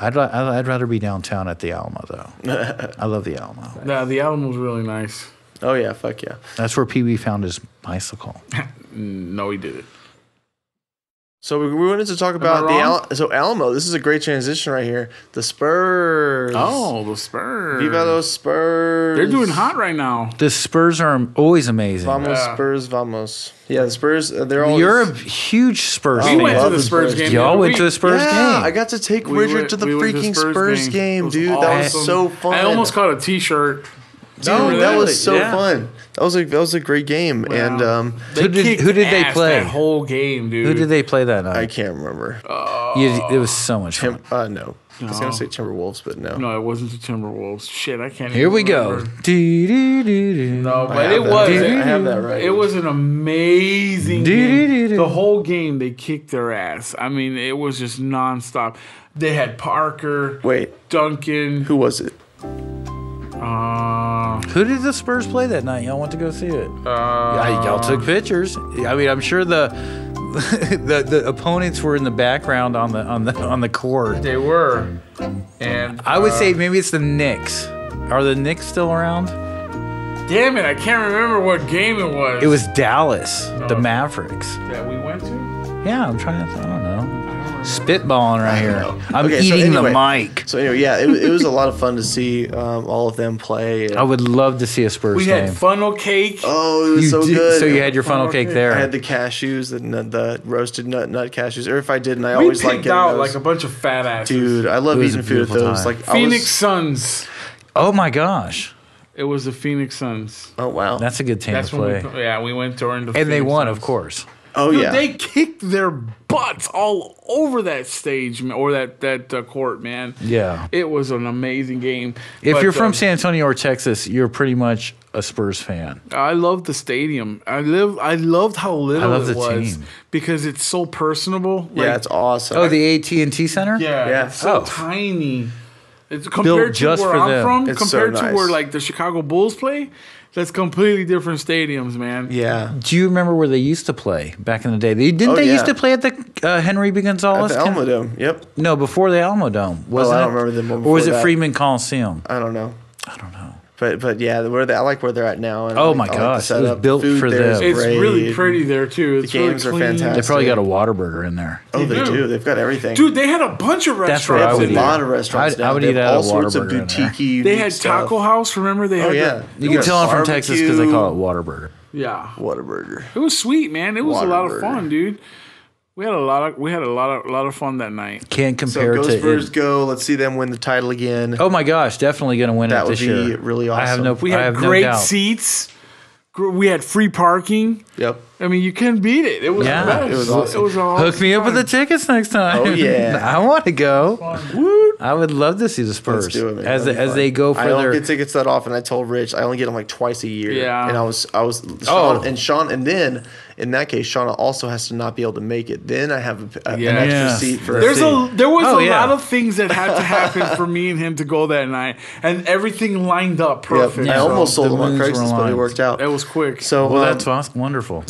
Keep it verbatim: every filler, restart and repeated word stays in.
I'd I'd rather be downtown at the Alamo though. I love the Alamo. Yeah, the Alamo's really nice. Oh yeah, fuck yeah. That's where Pee Wee found his bicycle. No, he didn't. So we we wanted to talk about the Al- so Alamo. This is a great transition right here. The Spurs. Oh, the Spurs. Viva los Spurs. They're doing hot right now. The Spurs are always amazing. Vamos yeah. Spurs, vamos. Yeah, the Spurs. They're all. You're a huge Spurs. We fan. went to the Spurs game. Y'all went to the Spurs yeah, game. I got to take we Richard went, to the we freaking Spurs, Spurs game, game dude. Awesome. That was so fun. I almost caught a T-shirt. No, that was so yeah. fun. That was a that was a great game. Wow. And um, who did who did they play? That whole game, dude. Who did they play that night? I can't remember. Uh, you, it was so much fun. Tim, uh, no. no, I was gonna say Timberwolves, but no. No, it wasn't the Timberwolves. Shit, I can't. Here even we remember. go. Do, do, do, do. No, but it was. It, I have that right. It was an amazing do, game. Do, do, do. The whole game, they kicked their ass. I mean, it was just nonstop. They had Parker. Wait, Duncan. Who was it? Uh, Who did the Spurs play that night? Y'all went to go see it. Uh, yeah, y'all took pictures. I mean, I'm sure the, the the opponents were in the background on the on the on the court. They were. And I would uh, say maybe it's the Knicks. Are the Knicks still around? Damn it! I can't remember what game it was. It was Dallas, no, the Mavericks. That we went to. Yeah, I'm trying to. I don't know. Spitballing right here. I'm okay, eating so anyway, the mic. So anyway, yeah, it, it was a lot of fun to see um, all of them play. And I would love to see a Spurs we game. We had funnel cake. Oh, it was you so did, good. So you had your funnel, funnel cake, cake there. I had the cashews, the the roasted nut nut cashews. Or if I didn't, I we always like getting out those. Like a bunch of fat asses. Dude, I love eating food with those. Like Phoenix was, Suns. Oh my gosh. It was the Phoenix Suns. Oh wow, that's a good team that's to play. We, yeah, we went during the and Phoenix they won, Suns. Of course. Oh dude, yeah, they kicked their butts all over that stage or that that uh, court, man. Yeah, it was an amazing game. If but, you're from um, San Antonio or Texas, you're pretty much a Spurs fan. I love the stadium. I live. I loved how little I love it the was team. Because it's so personable. Like, yeah, it's awesome. Oh, the A T and T Center. Yeah, yeah. It's so oh. tiny. It's compared to where I'm them. from. It's compared so nice. to where like the Chicago Bulls play. That's completely different stadiums, man. Yeah. Do you remember where they used to play back in the day? They, didn't oh, they yeah. used to play at the uh, Henry B. Gonzalez? At the Alamo Dome, yep. No, before the Alamo Dome. Wasn't oh, I don't it? remember the moment. Or was it that. Freeman Coliseum? I don't know. I don't know. But but yeah, where they, I like where they're at now. And oh I like, my gosh, like it was built Food for them. It's really pretty there too. It's the games really are fantastic. They probably got a Whataburger in there. Oh, they, they do. do. They've got everything. Dude, they had a bunch of restaurants. That's where I would a eat. lot of restaurants. I, I would they eat out all sorts of boutique. They had stuff. Taco House. Remember they had. Oh yeah, the, you can tell I'm from Texas because they call it Whataburger. Yeah, Whataburger. It was sweet, man. It was a lot of fun, dude. We had a lot of we had a lot of lot of fun that night. Can't compare so go to Spurs it. go. Let's see them win the title again. Oh my gosh, definitely going to win that it this year. That would be really awesome. I have no. We I had great no seats. We had free parking. Yep. I mean, you can't beat it. It was yeah. Best. It was awesome. It was awesome. Hook me up with the tickets next time. Oh yeah, I want to go. Woo. I would love to see the Spurs. Let's do it, man. As the, as they go for I don't their get tickets that often. I told Rich I only get them like twice a year. Yeah. And I was I was Sean, oh. and Sean and then. In that case, Shauna also has to not be able to make it. Then I have a, a, yeah. an extra yeah. seat for There's a seat. A, there was oh, a yeah. lot of things that had to happen for me and him to go that night, and everything lined up perfect. Yep. I so almost sold them on Craigslist, but it worked out. It was quick. So well, um, that's wonderful.